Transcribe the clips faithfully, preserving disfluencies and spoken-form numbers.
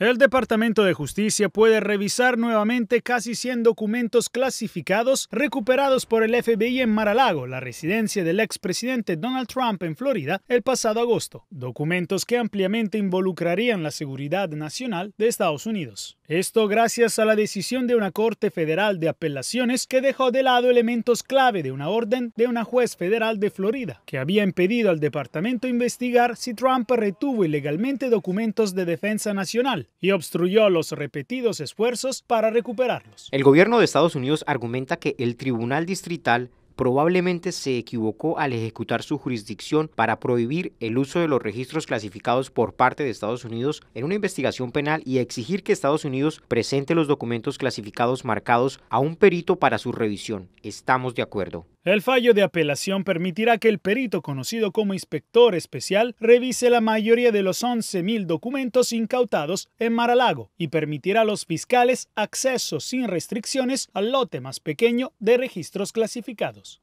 El Departamento de Justicia puede revisar nuevamente casi cien documentos clasificados recuperados por el F B I en Mar-a-Lago, la residencia del expresidente Donald Trump en Florida, el pasado agosto. Documentos que ampliamente involucrarían la seguridad nacional de Estados Unidos. Esto gracias a la decisión de una Corte Federal de Apelaciones que dejó de lado elementos clave de una orden de una juez federal de Florida, que había impedido al departamento investigar si Trump retuvo ilegalmente documentos de defensa nacional y obstruyó los repetidos esfuerzos para recuperarlos. El gobierno de Estados Unidos argumenta que el tribunal distrital probablemente se equivocó al ejecutar su jurisdicción para prohibir el uso de los registros clasificados por parte de Estados Unidos en una investigación penal y exigir que Estados Unidos presente los documentos clasificados marcados a un perito para su revisión. Estamos de acuerdo. El fallo de apelación permitirá que el perito conocido como inspector especial revise la mayoría de los once mil documentos incautados en Mar-a-Lago y permitirá a los fiscales acceso sin restricciones al lote más pequeño de registros clasificados.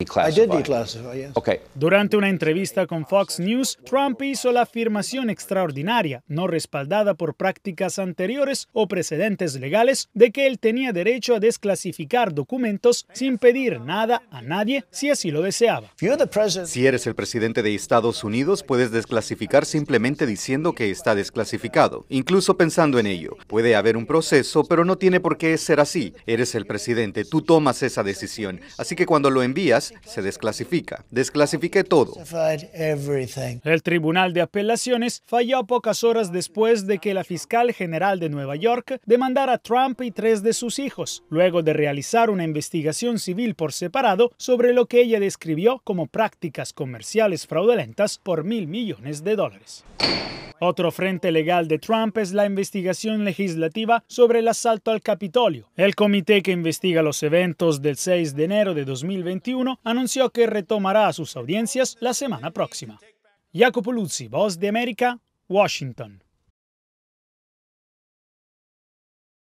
Durante una entrevista con Fox News, Trump hizo la afirmación extraordinaria, no respaldada por prácticas anteriores o precedentes legales, de que él tenía derecho a desclasificar documentos sin pedir nada a nadie si así lo deseaba. Si eres el presidente de Estados Unidos, puedes desclasificar simplemente diciendo que está desclasificado, incluso pensando en ello. Puede haber un proceso, pero no tiene por qué ser así. Eres el presidente, tú tomas esa decisión. Así que cuando lo envías, se desclasifica. Desclasifique todo. El Tribunal de Apelaciones falló pocas horas después de que la fiscal general de Nueva York demandara a Trump y tres de sus hijos, luego de realizar una investigación civil por separado sobre lo lo que ella describió como prácticas comerciales fraudulentas por mil millones de dólares. Otro frente legal de Trump es la investigación legislativa sobre el asalto al Capitolio. El comité que investiga los eventos del seis de enero de dos mil veintiuno anunció que retomará a sus audiencias la semana próxima. Jacobo Luzzi, Voz de América, Washington.